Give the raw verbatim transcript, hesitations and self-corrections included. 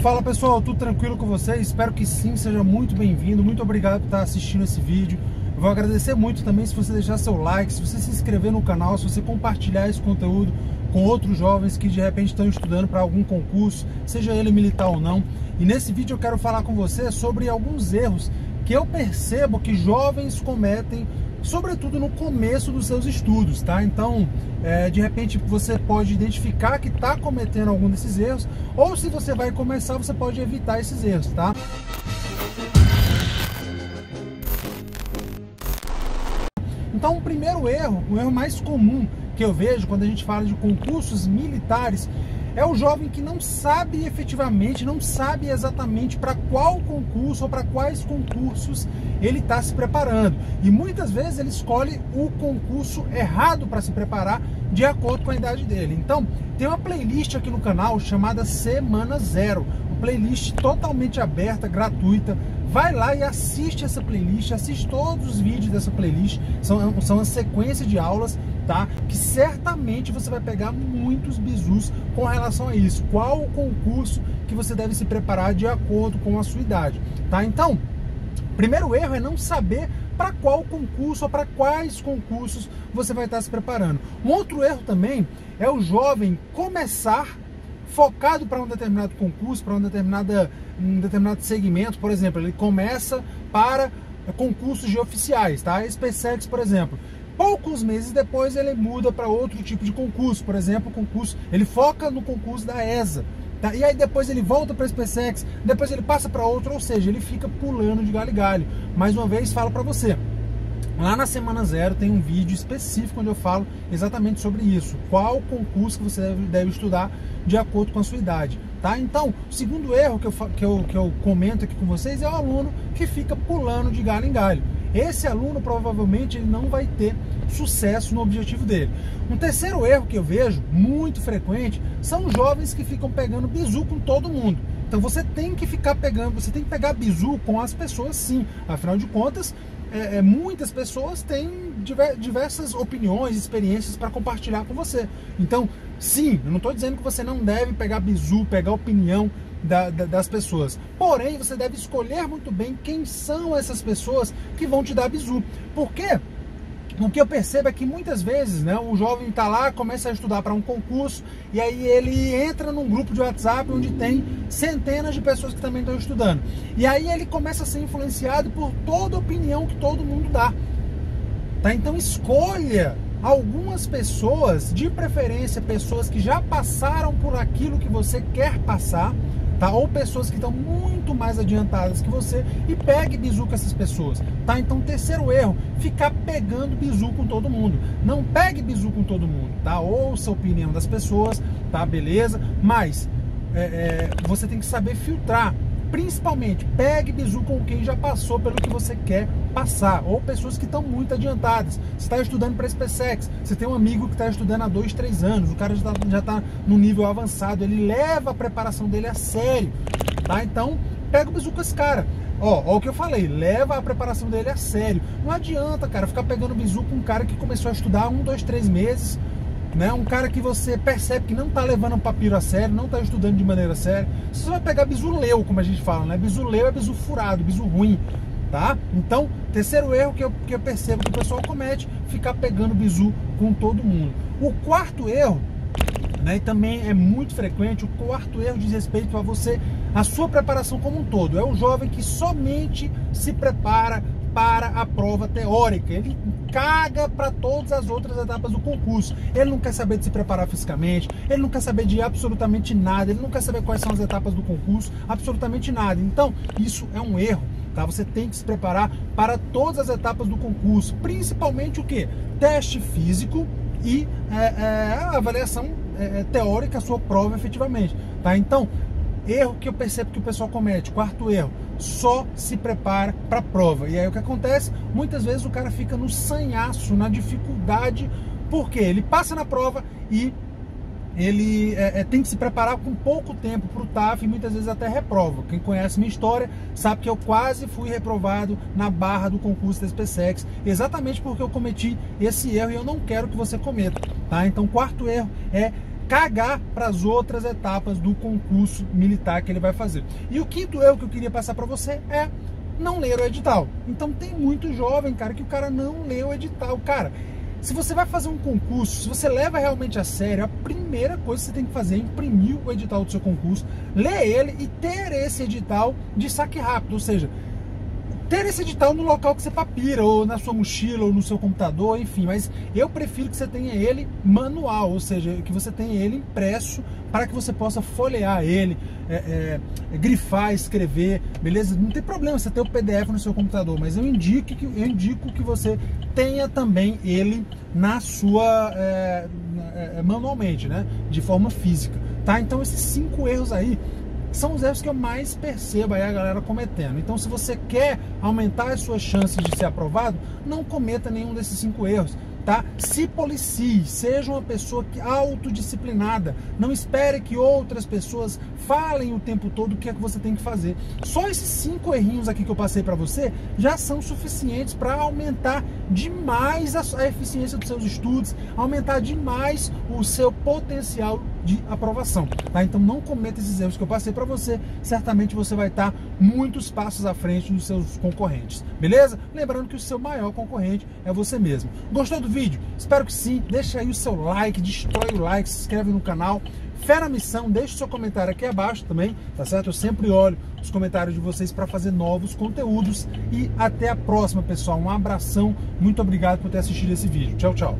Fala pessoal, tudo tranquilo com vocês? Espero que sim, seja muito bem-vindo, muito obrigado por estar assistindo esse vídeo. Eu vou agradecer muito também se você deixar seu like, se você se inscrever no canal, se você compartilhar esse conteúdo com outros jovens que de repente estão estudando para algum concurso, seja ele militar ou não. E nesse vídeo eu quero falar com você sobre alguns erros que eu percebo que jovens cometem, sobretudo no começo dos seus estudos, tá? Então, é, de repente você pode identificar que está cometendo algum desses erros, ou se você vai começar, você pode evitar esses erros, tá? Então, o primeiro erro, o erro mais comum que eu vejo quando a gente fala de concursos militares, é o jovem que não sabe efetivamente, não sabe exatamente para qual concurso ou para quais concursos ele está se preparando. E muitas vezes ele escolhe o concurso errado para se preparar de acordo com a idade dele. Então, tem uma playlist aqui no canal chamada Semana Zero, uma playlist totalmente aberta, gratuita. Vai lá e assiste essa playlist, assiste todos os vídeos dessa playlist, são, são uma sequência de aulas, tá? Que certamente você vai pegar muitos bizus com relação a isso, qual o concurso que você deve se preparar de acordo com a sua idade, tá? Então, primeiro erro é não saber para qual concurso ou para quais concursos você vai estar se preparando. Um outro erro também é o jovem começar focado para um determinado concurso, para um, determinada, um determinado segmento. Por exemplo, ele começa para concursos de oficiais, tá? EsPCEX, por exemplo. Poucos meses depois ele muda para outro tipo de concurso, por exemplo, concurso, ele foca no concurso da E S A, tá? E aí depois ele volta para EsPCEX, depois ele passa para outro, ou seja, ele fica pulando de galho em galho. Mais uma vez, falo para você, lá na Semana Zero tem um vídeo específico onde eu falo exatamente sobre isso, qual concurso que você deve, deve estudar de acordo com a sua idade, tá? Então, o segundo erro que eu, que, eu, que eu comento aqui com vocês é o aluno que fica pulando de galho em galho. Esse aluno provavelmente ele não vai ter sucesso no objetivo dele. Um terceiro erro que eu vejo, muito frequente, são jovens que ficam pegando bizu com todo mundo. Então você tem que ficar pegando, você tem que pegar bizu com as pessoas sim, afinal de contas, É, é, muitas pessoas têm diver, diversas opiniões, experiências para compartilhar com você. Então, sim, eu não estou dizendo que você não deve pegar bizu, pegar opinião da, da, das pessoas. Porém, você deve escolher muito bem quem são essas pessoas que vão te dar bizu. Por quê? O que eu percebo é que muitas vezes, né, o jovem está lá, começa a estudar para um concurso e aí ele entra num grupo de WhatsApp onde tem centenas de pessoas que também estão estudando. E aí ele começa a ser influenciado por toda a opinião que todo mundo dá, tá? Então escolha algumas pessoas, de preferência pessoas que já passaram por aquilo que você quer passar, tá? Ou pessoas que estão muito mais adiantadas que você, e pegue bizu com essas pessoas, tá? Então, terceiro erro, ficar pegando bizu com todo mundo. Não pegue bizu com todo mundo, tá? Ouça a opinião das pessoas, tá? Beleza? Mas é, é, você tem que saber filtrar. Principalmente, pegue bizu com quem já passou pelo que você quer passar, ou pessoas que estão muito adiantadas. Você está estudando para EsPCEX, você tem um amigo que está estudando há dois, três anos, o cara já está já tá no nível avançado, ele leva a preparação dele a sério, tá? Então, pega o bizu com esse cara. Ó, ó o que eu falei, leva a preparação dele a sério. Não adianta, cara, ficar pegando bizu com um cara que começou a estudar há um, dois, três meses, né? Um cara que você percebe que não está levando um papiro a sério, não está estudando de maneira séria. Você vai pegar bizu leu, como a gente fala, né? Bizu leu é bizu furado, bizu ruim, tá? Então, terceiro erro que eu, que eu percebo que o pessoal comete, ficar pegando bizu com todo mundo. O quarto erro, né, e também é muito frequente, o quarto erro diz respeito a você, a sua preparação como um todo. É o jovem que somente se prepara para a prova teórica, ele caga para todas as outras etapas do concurso, ele não quer saber de se preparar fisicamente, ele não quer saber de absolutamente nada, ele não quer saber quais são as etapas do concurso, absolutamente nada. Então, isso é um erro, tá? Você tem que se preparar para todas as etapas do concurso, principalmente o que? Teste físico e é, é, a avaliação é, teórica, a sua prova efetivamente, tá? Então, erro que eu percebo que o pessoal comete, quarto erro, só se prepara para a prova. E aí o que acontece? Muitas vezes o cara fica no sanhaço, na dificuldade, porque ele passa na prova e ele é, tem que se preparar com pouco tempo para o TAF e muitas vezes até reprova. Quem conhece minha história sabe que eu quase fui reprovado na barra do concurso da EsPCEX, exatamente porque eu cometi esse erro e eu não quero que você cometa, tá? Então, quarto erro é cagar para as outras etapas do concurso militar que ele vai fazer. E o quinto erro que eu queria passar para você é não ler o edital. Então tem muito jovem, cara, que o cara não lê o edital. Cara, se você vai fazer um concurso, se você leva realmente a sério, a primeira coisa que você tem que fazer é imprimir o edital do seu concurso, ler ele e ter esse edital de saque rápido, ou seja, ter esse edital no local que você papira, ou na sua mochila, ou no seu computador, enfim, mas eu prefiro que você tenha ele manual, ou seja, que você tenha ele impresso para que você possa folhear ele, é, é, grifar, escrever, beleza? Não tem problema você ter o P D F no seu computador, mas eu indico que, eu indico que você tenha também ele na sua, é, é, manualmente, né? De forma física, tá? Então esses cinco erros aí são os erros que eu mais percebo aí a galera cometendo. Então, se você quer aumentar as suas chances de ser aprovado, não cometa nenhum desses cinco erros, tá? Se policie, seja uma pessoa que, autodisciplinada. Não espere que outras pessoas falem o tempo todo o que é que você tem que fazer. Só esses cinco errinhos aqui que eu passei para você já são suficientes para aumentar demais a eficiência dos seus estudos, aumentar demais o seu potencial de aprovação, tá? Então não cometa esses erros que eu passei para você, certamente você vai estar muitos passos à frente dos seus concorrentes, beleza? Lembrando que o seu maior concorrente é você mesmo. Gostou do vídeo? Espero que sim. Deixa aí o seu like, destrói o like, se inscreve no canal, fé na missão, deixa o seu comentário aqui abaixo também, tá certo? Eu sempre olho os comentários de vocês para fazer novos conteúdos e até a próxima, pessoal. Um abração, muito obrigado por ter assistido esse vídeo. Tchau, tchau.